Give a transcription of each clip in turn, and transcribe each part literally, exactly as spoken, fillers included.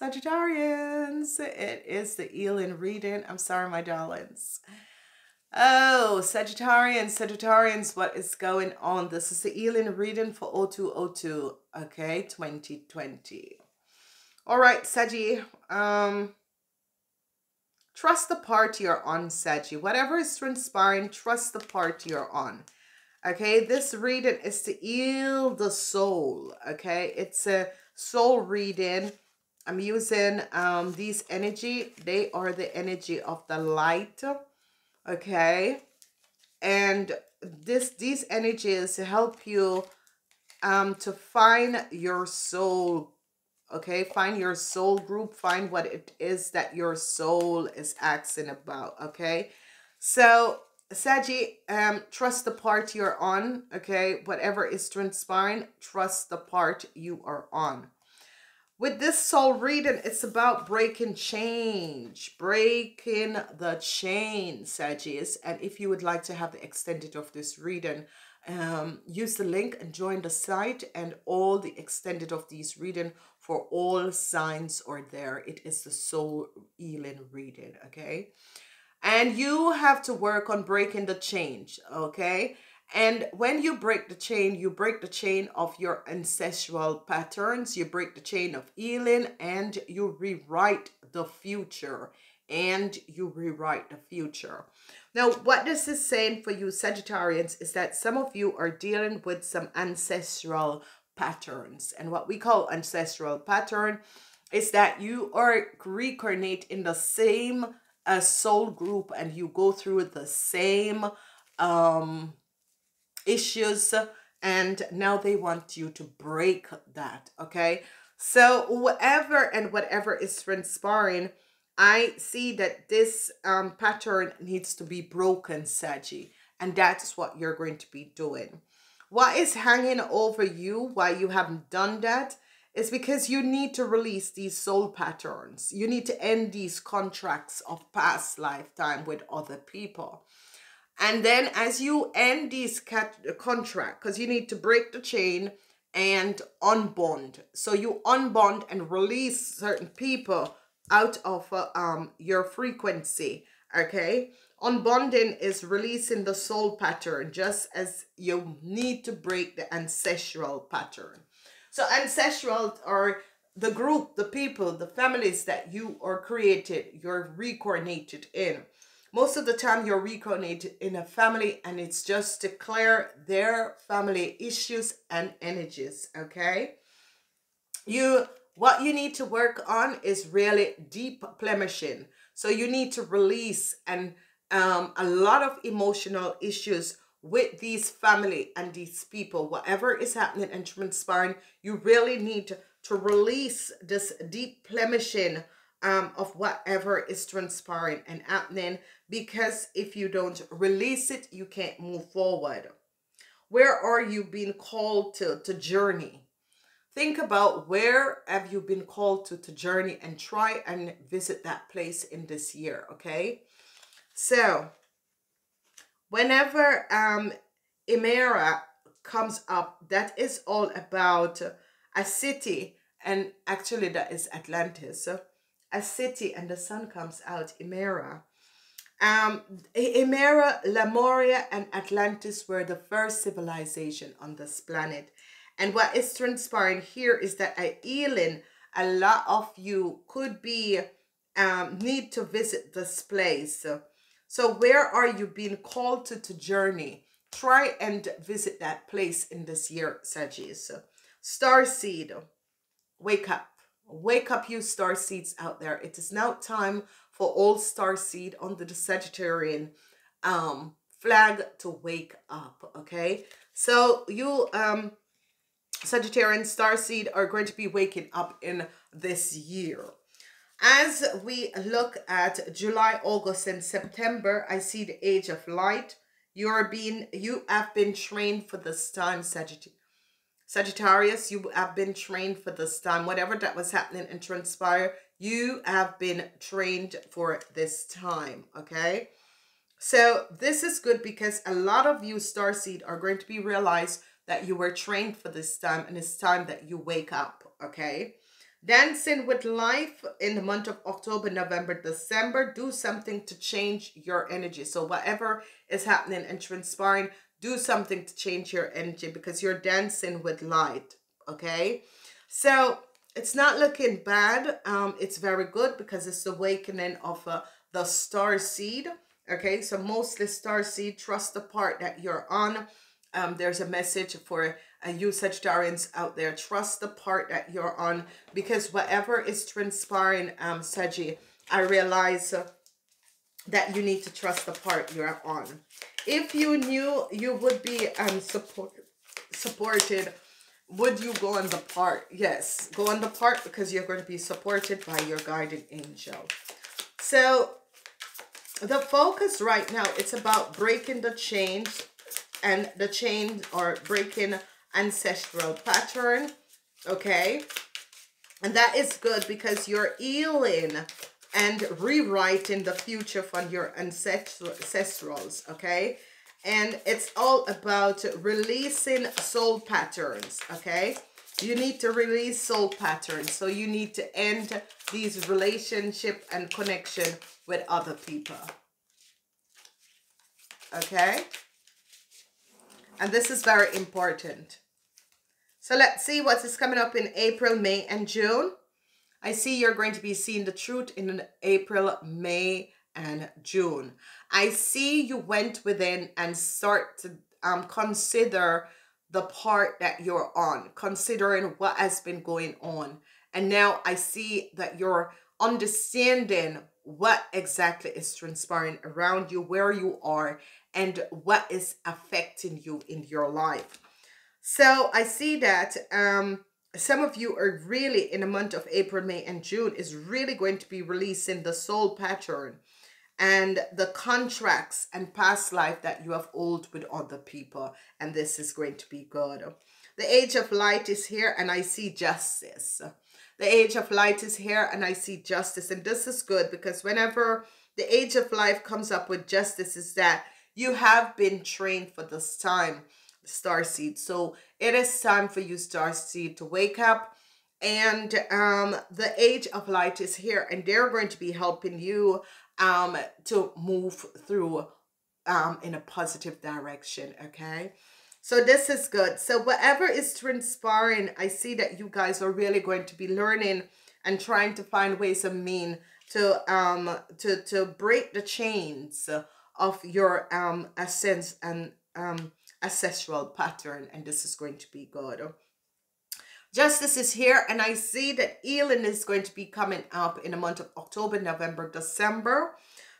Sagittarians, it is the Elan reading. I'm sorry, my darlings. Oh, Sagittarians, Sagittarians, what is going on? This is the Elan reading for oh two oh two, okay, twenty twenty. All right, Saggy, um, trust the part you're on, Saggy. Whatever is transpiring, trust the part you're on. Okay, this reading is to heal the soul. Okay, it's a soul reading. I'm using um, these energy. They are the energy of the light. Okay, and this these energies help you um, to find your soul. Okay, find your soul group. Find what it is that your soul is asking about. Okay, so Saggy, um, trust the part you're on, okay? Whatever is transpiring, trust the part you are on. With this soul reading, it's about breaking change, breaking the chain, Saggies. And if you would like to have the extended of this reading, um, use the link and join the site, and all the extended of these reading for all signs are there. It is the soul healing reading, okay? And you have to work on breaking the chain, okay? And when you break the chain, you break the chain of your ancestral patterns, you break the chain of healing, and you rewrite the future. And you rewrite the future. Now, what this is saying for you, Sagittarians, is that some of you are dealing with some ancestral patterns. And what we call ancestral pattern is that you are reincarnate in the same a soul group, and you go through the same um, issues, and now they want you to break that, okay? So whatever and whatever is transpiring, I see that this um, pattern needs to be broken, Saggy, and that's what you're going to be doing. What is hanging over you, why you haven't done that, it's because you need to release these soul patterns. You need to end these contracts of past lifetime with other people. And then as you end these contract, because you need to break the chain and unbond. So you unbond and release certain people out of uh, um, your frequency, okay? Unbonding is releasing the soul pattern, just as you need to break the ancestral pattern. So ancestral are the group, the people, the families that you are created, you're reincarnated in. Most of the time you're reincarnated in a family, and it's just to clear their family issues and energies, okay? You, what you need to work on is really deep plenishing. So you need to release and um, a lot of emotional issues with these family and these people. Whatever is happening and transpiring, you really need to, to release this deep plenishing um, of whatever is transpiring and happening, because if you don't release it, you can't move forward. Where are you being called to, to journey? Think about where have you been called to, to journey, and try and visit that place in this year, okay? So whenever um, Emera comes up, that is all about a city, and actually that is Atlantis, so a city, and the sun comes out, Emera. Um, Emera, Lemuria, and Atlantis were the first civilization on this planet. And what is transpiring here is that at Elan, a lot of you could be, um, need to visit this place. So where are you being called to, to journey? Try and visit that place in this year, Saggies. Starseed, wake up. Wake up, you starseeds out there. It is now time for all starseed under the Sagittarian um, flag to wake up, okay? So you um, Sagittarian starseed are going to be waking up in this year. As we look at July, August, and September, I see the age of light. You are being, you have been trained for this time, Sagitt Sagittarius. You have been trained for this time. Whatever that was happening and transpire, you have been trained for this time, okay? So this is good because a lot of you, starseed, are going to be realized that you were trained for this time, and it's time that you wake up, okay? Dancing with life in the month of October, November, December. Do something to change your energy. So whatever is happening and transpiring, do something to change your energy because you're dancing with light, okay? So it's not looking bad. Um, it's very good because it's the awakening of uh, the star seed, okay? So mostly star seed, trust the part that you're on. Um, there's a message for uh, you Sagittarians out there. Trust the part that you're on because whatever is transpiring, um, Saggi, I realize uh, that you need to trust the part you're on. If you knew you would be um, support, supported, would you go on the part? Yes, go on the part because you're going to be supported by your guiding angel. So the focus right now, it's about breaking the chains and the chain or breaking ancestral pattern, okay? And that is good because you're healing and rewriting the future from your ancestrals, okay? And it's all about releasing soul patterns, okay? You need to release soul patterns. So you need to end these relationship and connection with other people, okay? And this is very important. So let's see what is coming up in April, May, and June. I see you're going to be seeing the truth in April, May, and June. I see you went within and start to um, consider the part that you're on, considering what has been going on. And now I see that you're understanding what exactly is transpiring around you, where you are, and what is affecting you in your life. So I see that um, some of you are really in the month of April, May, and June is really going to be releasing the soul pattern and the contracts and past life that you have owed with other people. And this is going to be good. The age of light is here and I see justice. The age of light is here and I see justice. And this is good because whenever the age of life comes up with justice is that you have been trained for this time, Starseed. So it is time for you, Starseed, to wake up. And um, the age of light is here. And they're going to be helping you um, to move through um, in a positive direction, okay? So this is good. So whatever is transpiring, I see that you guys are really going to be learning and trying to find ways and means to, um, to, to break the chains of your um ascents and um ancestral pattern, and this is going to be good. Justice is here and I see that healing is going to be coming up in the month of October, November, December.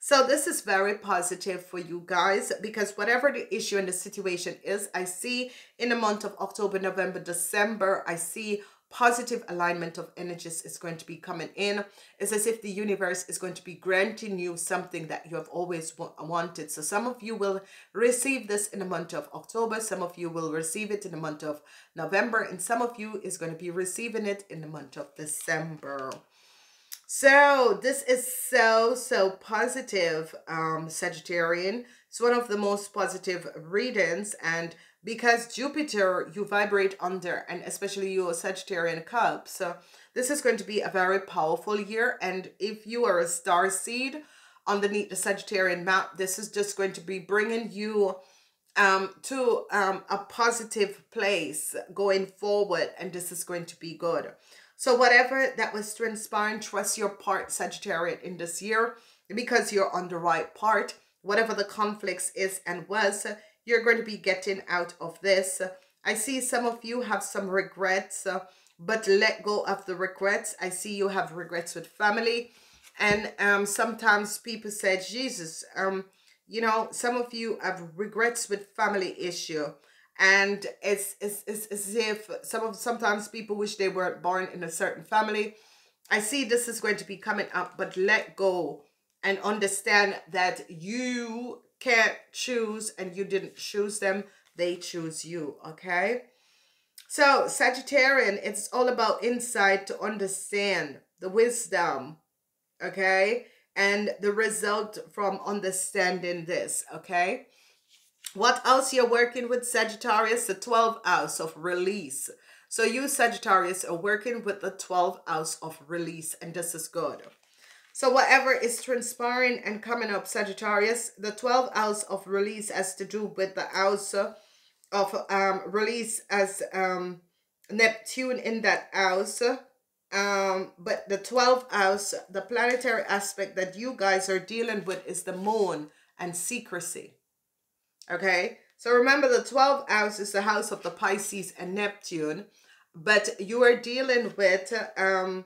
So this is very positive for you guys because whatever the issue and the situation is, I see in the month of October, November, December, I see positive alignment of energies is going to be coming in. It's as if the universe is going to be granting you something that you have always wanted. So some of you will receive this in the month of October. Some of you will receive it in the month of November. And some of you is going to be receiving it in the month of December. So this is so, so positive, um, Sagittarian. It's one of the most positive readings. And because Jupiter, you vibrate under, and especially your Sagittarian cup. So this is going to be a very powerful year. And if you are a star seed underneath the Sagittarian map, this is just going to be bringing you um, to um, a positive place going forward. And this is going to be good. So whatever that was transpiring, trust your part, Sagittarian, in this year, because you're on the right part. Whatever the conflicts is and was, you're going to be getting out of this. I see some of you have some regrets, uh, but let go of the regrets. I see you have regrets with family. And um, sometimes people said, Jesus, um, you know, some of you have regrets with family issue. And it's, it's, it's as if some of, sometimes people wish they weren't born in a certain family. I see this is going to be coming up, but let go and understand that you can't choose and you didn't choose them, they choose you, okay? So Sagittarian, it's all about insight to understand the wisdom, okay? And the result from understanding this, okay? What else you're working with, Sagittarius? The twelfth house of release. So you Sagittarius are working with the twelve house of release, and this is good. So whatever is transpiring and coming up, Sagittarius, the twelve house of release has to do with the house of um, release as um, Neptune in that house. Um, but the twelfth house, the planetary aspect that you guys are dealing with is the moon and secrecy. Okay, so remember the twelfth house is the house of the Pisces and Neptune, but you are dealing with um,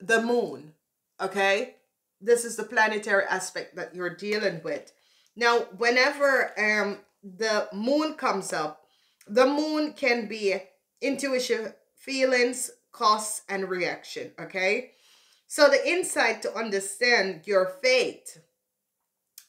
the moon. Okay, this is the planetary aspect that you're dealing with. Now, whenever um, the moon comes up, the moon can be intuition, feelings, cause and reaction. Okay, so the insight to understand your fate,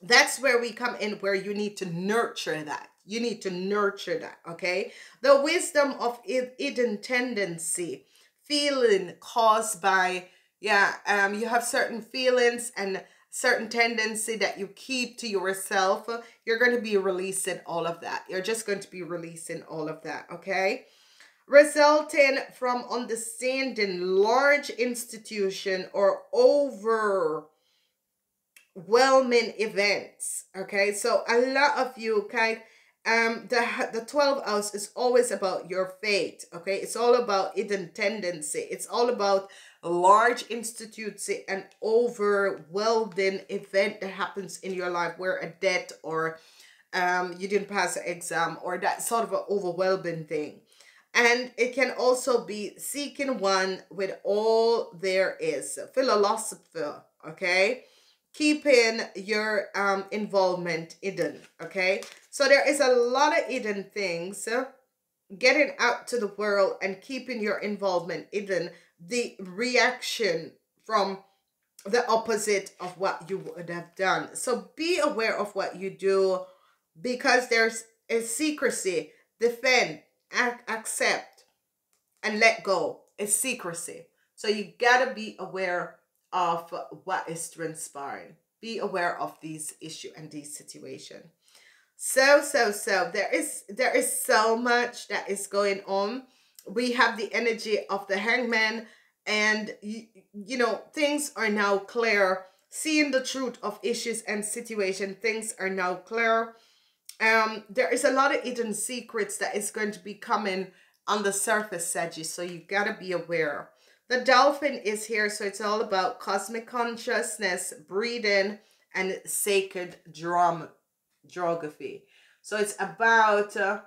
that's where we come in, where you need to nurture that. You need to nurture that. Okay, the wisdom of hidden tendency, feeling caused by, yeah, um you have certain feelings and certain tendency that you keep to yourself. You're going to be releasing all of that. You're just going to be releasing all of that. Okay, resulting from understanding large institution or overwhelming events. Okay, so a lot of you kind um the the twelfth house is always about your fate. Okay, it's all about hidden tendency. It's all about large institutes and overwhelming event that happens in your life, where a debt or um you didn't pass an exam or that sort of an overwhelming thing. And it can also be seeking one with all there is. Philosopher, okay? Keeping your um, involvement hidden, okay? So there is a lot of hidden things. Getting out to the world and keeping your involvement hidden. The reaction from the opposite of what you would have done. So be aware of what you do, because there's a secrecy, defend, accept and let go. It's secrecy. So you gotta be aware of what is transpiring. Be aware of these issue and these situation. So so so there is there is so much that is going on. We have the energy of the hangman, and you, you know, things are now clear. Seeing the truth of issues and situation, things are now clear. Um, there is a lot of hidden secrets that is going to be coming on the surface, Saggy, so you gotta be aware. The dolphin is here, so it's all about cosmic consciousness, breathing, and sacred drum, geography. So it's about uh,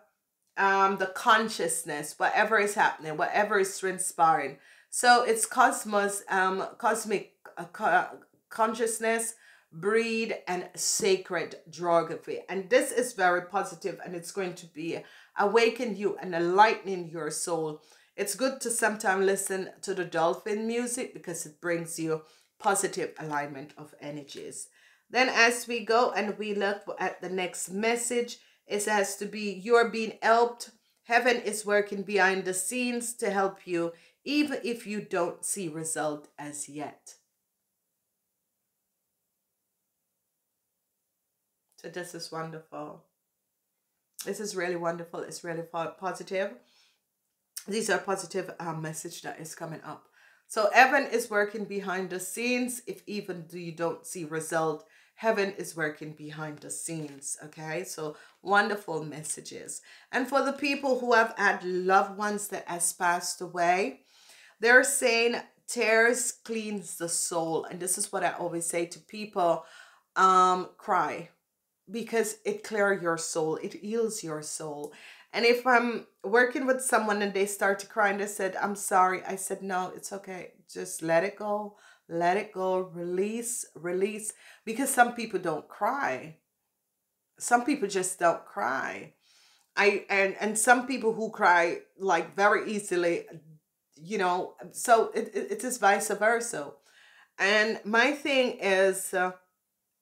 um, the consciousness, whatever is happening, whatever is transpiring. So it's cosmos, um, cosmic uh, co consciousness, breed and sacred geography, and this is very positive, and it's going to be awaken you and enlightening your soul. It's good to sometimes listen to the dolphin music, because it brings you positive alignment of energies. Then as we go and we look at the next message, it has to be you're being helped. Heaven is working behind the scenes to help you, even if you don't see result as yet. So this is wonderful. This is really wonderful. It's really positive. These are positive um, message that is coming up. So heaven is working behind the scenes. If even you don't see result, heaven is working behind the scenes. Okay, so wonderful messages. And for the people who have had loved ones that has passed away, they're saying tears cleans the soul. And this is what I always say to people, um, cry. Because it clears your soul, it heals your soul. And if I'm working with someone and they start to cry and they said, I'm sorry, I said, no, it's okay. Just let it go, let it go, release, release. Because some people don't cry. Some people just don't cry. I and, and some people who cry like very easily, you know, so it, it, it is vice versa. And my thing is, uh,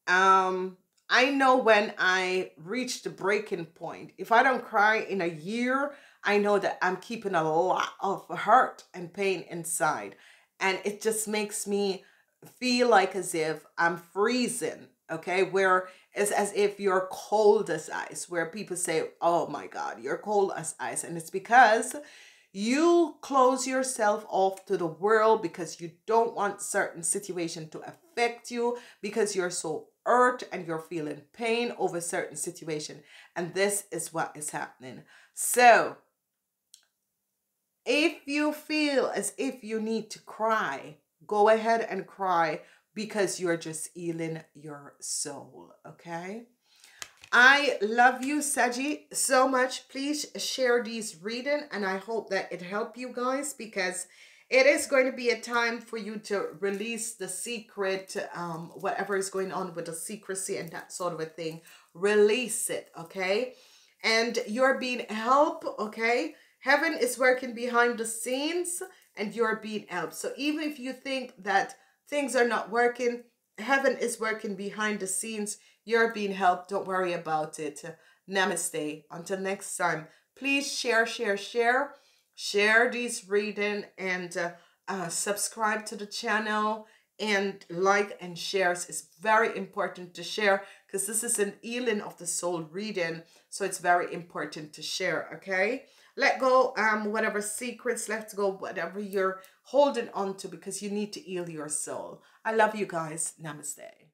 um, I know when I reach the breaking point, if I don't cry in a year, I know that I'm keeping a lot of hurt and pain inside. And it just makes me feel like as if I'm freezing, okay? Where it's as if you're cold as ice, where people say, oh my God, you're cold as ice. And it's because You close yourself off to the world because you don't want certain situation to affect you, because you're so hurt and you're feeling pain over certain situation. And this is what is happening. So if you feel as if you need to cry, go ahead and cry, because you're just healing your soul, okay? I love you, Saggy, so much. Please share these reading, and I hope that it helped you guys, because it is going to be a time for you to release the secret, um, whatever is going on with the secrecy and that sort of a thing. Release it, okay? And you're being helped, okay? Heaven is working behind the scenes, and you're being helped. So even if you think that things are not working, heaven is working behind the scenes. You're being helped. Don't worry about it. Namaste. Until next time, please share, share, share. Share these reading, and uh, uh, subscribe to the channel, and like and shares. It's very important to share, because this is an healing of the soul reading. So it's very important to share, okay? Let go um, whatever secrets, let go whatever you're holding on to, because you need to heal your soul. I love you guys. Namaste.